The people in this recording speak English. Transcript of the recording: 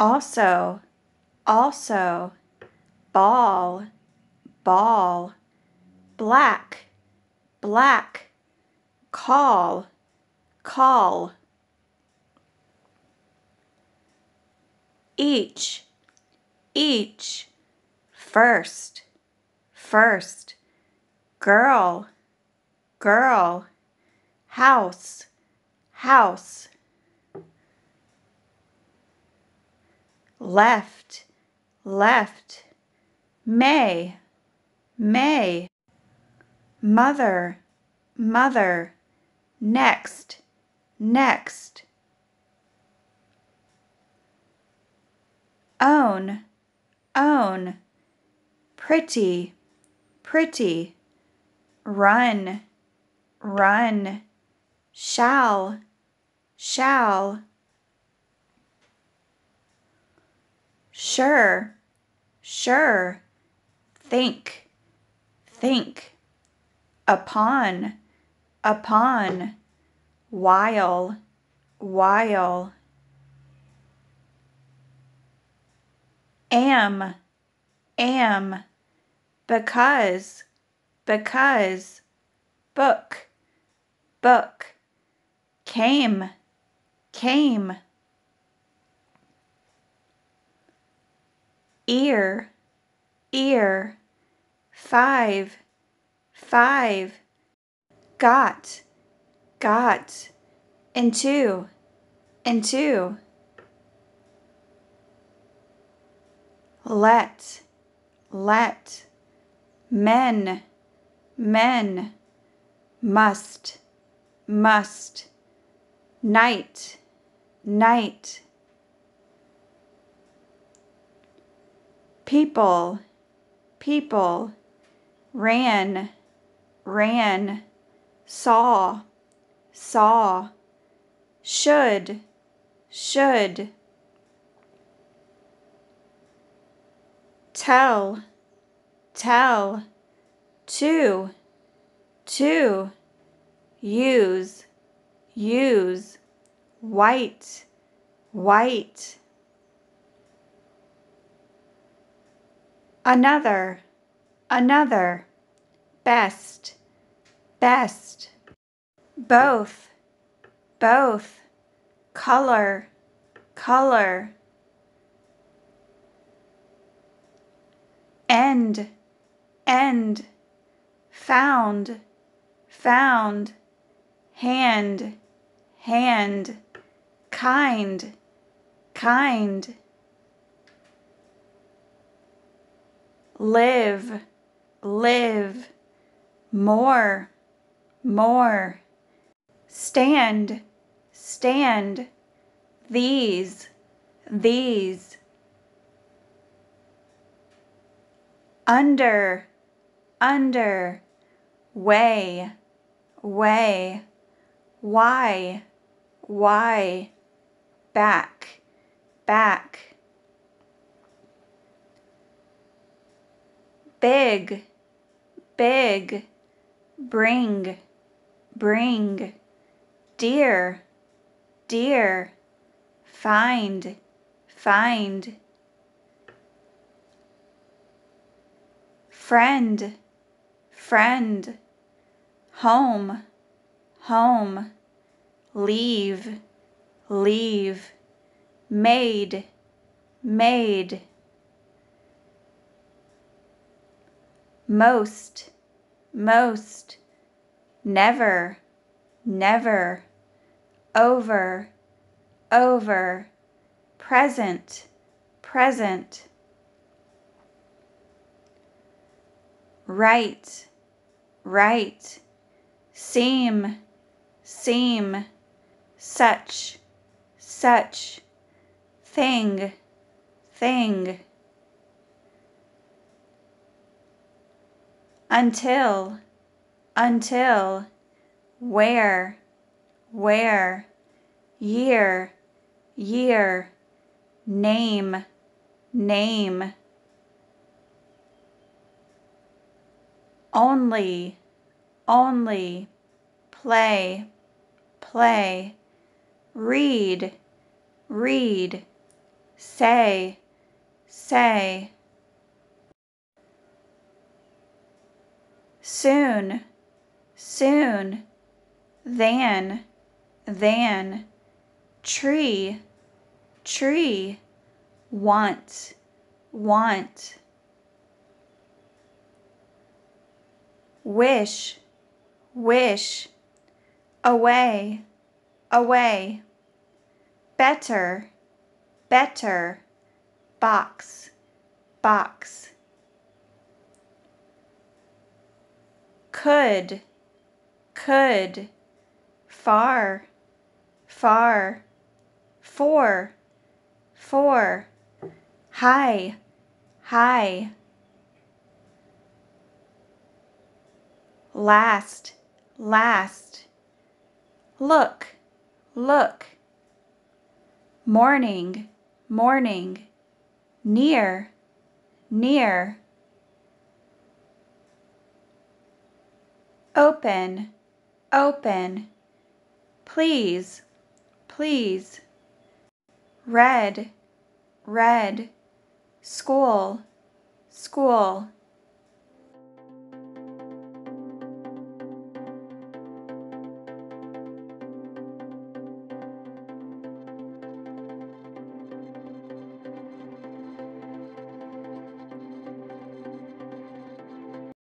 Also, ball, black, call, each, first, girl, house, left, may, mother, next, own, pretty, run, shall, sure, think, upon, while, am, because, book, came, ear, five, got, into, let, men, must, night, people, ran, saw, should, tell, to, use, white, another, best, both, color, end, found, hand, kind, live, more, stand, these, under, way, why, back, big, bring, dear, find, friend, home, leave, maid, most, never, over, present, right, seem, such, thing, until, where, year, name, only, play, read, say, say. Soon, soon. Than, than. Tree, tree. Want, want. Wish, wish. Away, away. Better, better. Box, box. Could, could. Far, far. For, for. High, high. Last, last. Look, look. Morning, morning. Near, near. Open, open. Please, please. Red, red. School, school.